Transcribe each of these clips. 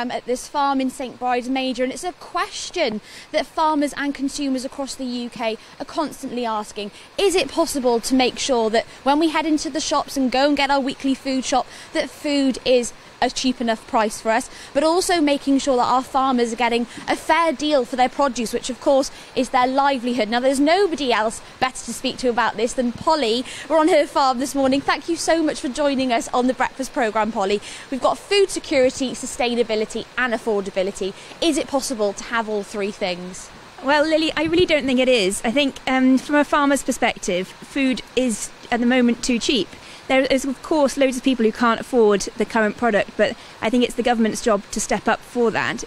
I'm at this farm in St. Bride's Major, and it's a question that farmers and consumers across the UK are constantly asking. Is it possible to make sure that when we head into the shops and go and get our weekly food shop, that food is a cheap enough price for us, but also making sure that our farmers are getting a fair deal for their produce, which of course is their livelihood. Now, there's nobody else better to speak to about this than Polly. We're on her farm this morning. Thank you so much for joining us on the breakfast programme, Polly. We've got food security, sustainability and affordability. Is it possible to have all three things? Well, Lily, I really don't think it is. I think from a farmer's perspective, food is at the moment too cheap. There is, of course, loads of people who can't afford the current product, but I think it's the government's job to step up for that.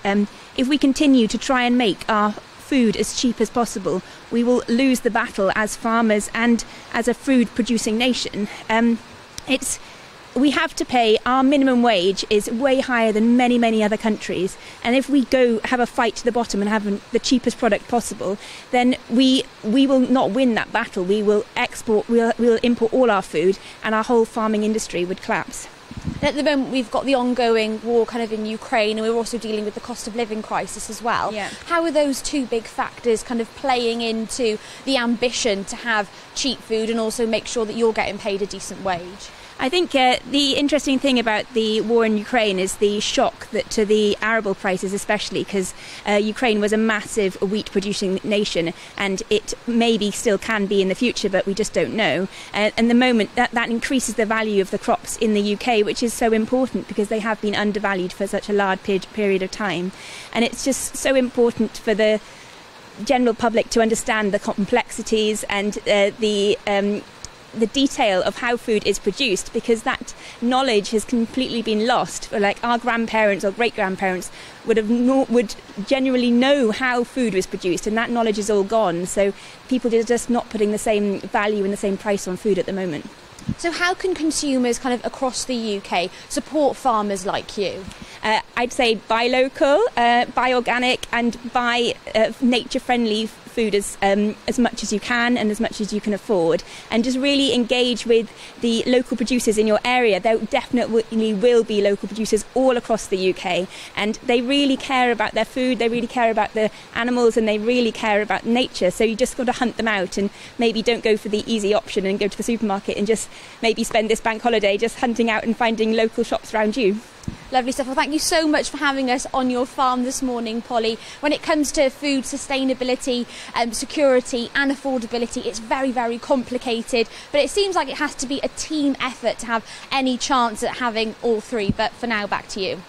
If we continue to try and make our food as cheap as possible, we will lose the battle as farmers and as a food-producing nation. We have to pay, our minimum wage is way higher than many other countries, and if we go have a fight to the bottom and have the cheapest product possible, then we will not win that battle. We will export, we'll import all our food, and our whole farming industry would collapse. At the moment we've got the ongoing war kind of in Ukraine, and we're also dealing with the cost of living crisis as well. Yeah. How are those two big factors kind of playing into the ambition to have cheap food and also make sure that you're getting paid a decent wage? I think the interesting thing about the war in Ukraine is the shock that to the arable prices, especially because Ukraine was a massive wheat-producing nation, and it maybe still can be in the future, but we just don't know. And the moment that increases the value of the crops in the UK, which is so important because they have been undervalued for such a large period of time, and it's just so important for the general public to understand the complexities and the detail of how food is produced, because that knowledge has completely been lost. Like, our grandparents or great-grandparents would generally know how food was produced, and that knowledge is all gone, so people are just not putting the same value and the same price on food at the moment. So how can consumers kind of across the UK support farmers like you? I'd say buy local, buy organic, and buy nature-friendly food as much as you can and as much as you can afford, and just really engage with the local producers in your area. There definitely will be local producers all across the UK, and they really care about their food, they really care about the animals, and they really care about nature, so you just got to hunt them out and maybe don't go for the easy option and go to the supermarket, and just maybe spend this bank holiday just hunting out and finding local shops around you. Lovely stuff. Well, thank you so much for having us on your farm this morning, Polly. When it comes to food sustainability, security and affordability, it's very complicated, but it seems like it has to be a team effort to have any chance at having all three. But for now, back to you.